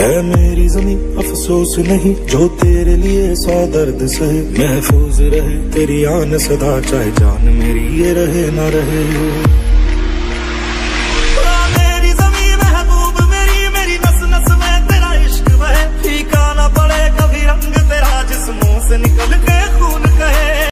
है मेरी ज़मीं अफसोस नहीं जो तेरे लिए सौ दर्द सहे। महफूज रहे तेरी आन सदा चाहे जान मेरी ये रहे ना रहे।